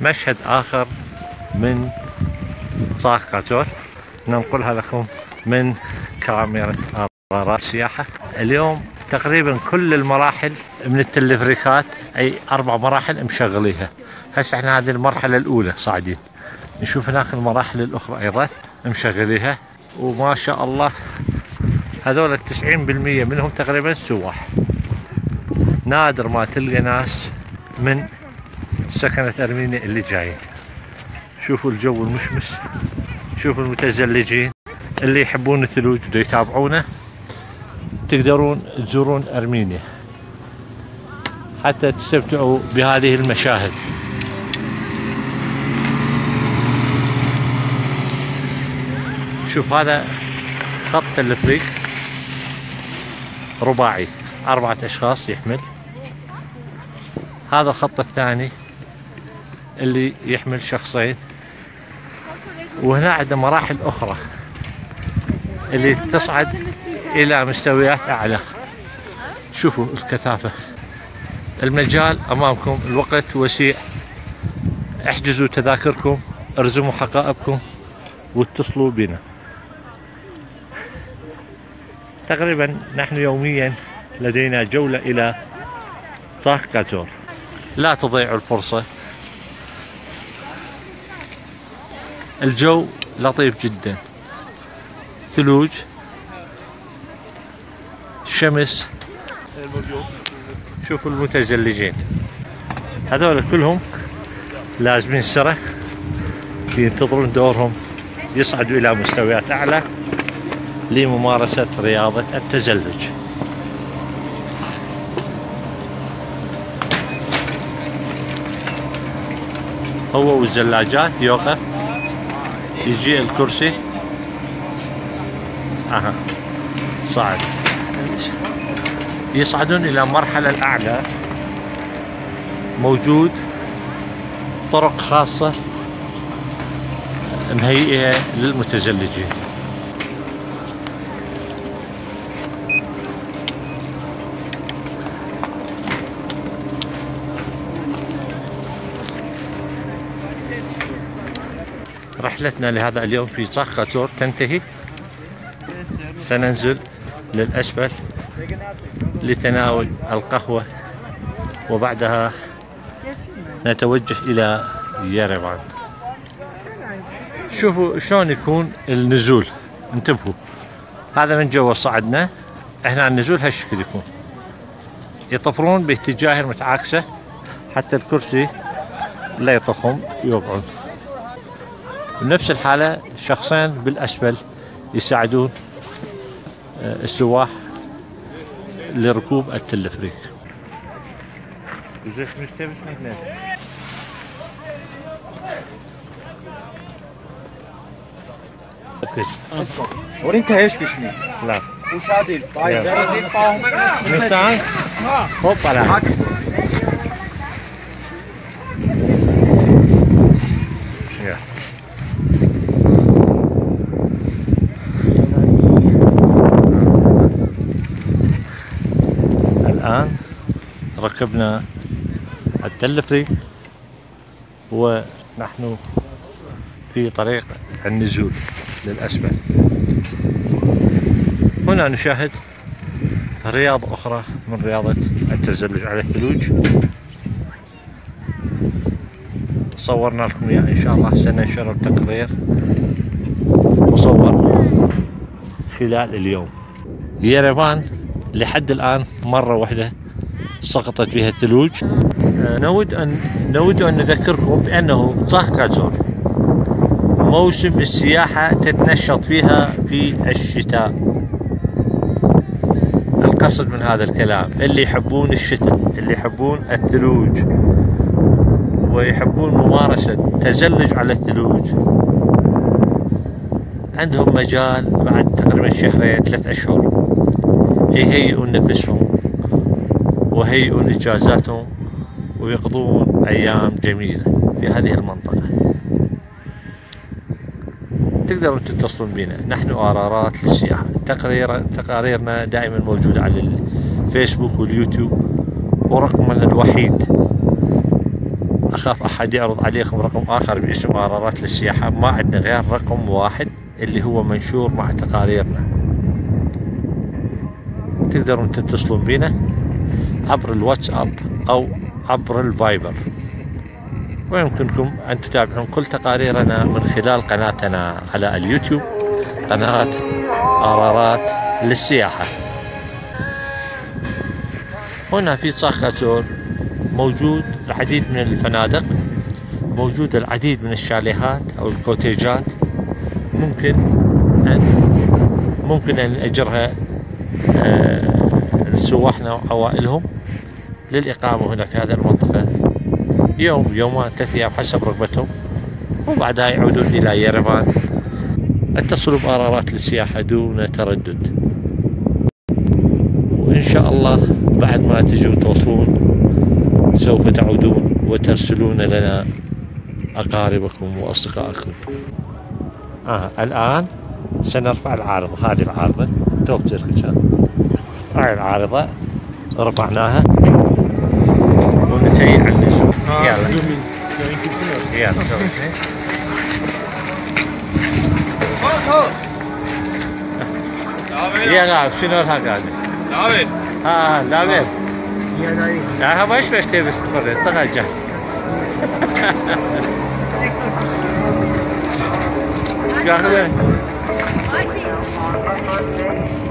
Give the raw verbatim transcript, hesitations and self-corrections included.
مشهد آخر من تساغكاتزور ننقلها لكم من كاميرا أرارات سياحة. اليوم تقريبا كل المراحل من التلفريكات، أي أربع مراحل مشغليها. هسه احنا هذه المرحلة الأولى صاعدين، نشوف هناك المراحل الأخرى أيضا مشغليها، وما شاء الله هذول التسعين بالمية منهم تقريبا سواح. نادر ما تلقى ناس من سكنة أرمينيا اللي جايين. شوفوا الجو المشمس، شوفوا المتزلجين اللي يحبون الثلوج وده يتابعونه. تقدرون تزورون أرمينيا حتى تستمتعوا بهذه المشاهد. شوف هذا خط تلفريك رباعي، أربعة أشخاص يحمل. هذا الخط الثاني اللي يحمل شخصين، وهنا عندنا مراحل أخرى اللي تصعد إلى مستويات أعلى. شوفوا الكثافة، المجال أمامكم، الوقت وسيع. احجزوا تذاكركم، ارزموا حقائبكم، واتصلوا بنا. تقريبا نحن يوميا لدينا جولة إلى تساغكاتزور، لا تضيعوا الفرصة. الجو لطيف جدا، ثلوج، شمس. شوفوا المتزلجين هذول كلهم لازمين سرة، ينتظرون دورهم يصعدوا إلى مستويات أعلى لممارسة رياضة التزلج. هو والزلاجات يوقف، يجي الكرسي، اها صعد، يصعدون الى المرحلة الاعلى. موجود طرق خاصة مهيئة للمتزلجين. رحلتنا لهذا اليوم في تساغكاتزور تنتهي، سننزل للأسفل لتناول القهوة، وبعدها نتوجه إلى يريفان. شوفوا شلون يكون النزول، انتبهوا. هذا من جوا صعدنا، احنا النزول هالشكل يكون، يطفرون باتجاه المتعاكسة حتى الكرسي لا يطفهم يوقعون. بنفس الحالة شخصين بالأسفل يساعدون السواح لركوب التلفريك. الآن ركبنا التلفريك ونحن في طريق النزول للأسفل. هنا نشاهد رياضة أخرى من رياضة التزلج على الثلوج، صورنا لكم إياها إن شاء الله. سننشر التقرير مصور خلال اليوم. يريفان لحد الآن مرة واحدة سقطت بها الثلوج. نود أن نود أن نذكركم بأنه تساغكاتزور موسم السياحة تتنشط فيها في الشتاء. القصد من هذا الكلام اللي يحبون الشتاء، اللي يحبون الثلوج ويحبون ممارسة تزلج على الثلوج، عندهم مجال بعد تقريبا شهرين ثلاث أشهر يهيئون نفسهم ويهيئون إجازاتهم ويقضون أيام جميلة في هذه المنطقة. تقدرون تتصلون بنا، نحن أرارات للسياحة. تقاريرنا دائما موجودة على الفيسبوك واليوتيوب، ورقمنا الوحيد اخاف احد يعرض عليكم رقم اخر باسم ارارات للسياحة. ما عندنا غير رقم واحد اللي هو منشور مع تقاريرنا، تقدرون تتصلون بينا عبر الواتساب او عبر الفايبر، ويمكنكم ان تتابعون كل تقاريرنا من خلال قناتنا على اليوتيوب، قناة ارارات للسياحة. هنا في تساغكاتزور موجود العديد من الفنادق، موجود العديد من الشاليهات أو الكوتيجات، ممكن أن ممكن أن أجرها لسواحنا وعوائلهم للإقامة هنا في هذه المنطقة يوم يومين ثلاث أيام حسب رغبتهم، وبعدها يعودون إلى يرفان. اتصلوا بقرارات للسياحة دون تردد، وإن شاء الله بعد ما تجوا توصلون سوف تعودون وترسلون لنا أقاربكم وأصدقائكم. آه الآن سنرفع العارضة، هذه العارضة توب تركتها، هاي العارضة رفعناها ونتهيئ على النزول. يلا يلا سوي شيء. يا لاعب شنو هالحكاية؟ لاعب. آه لاعب. لا ما يشبه شيء بس تفرج تغلجه. يا أخي.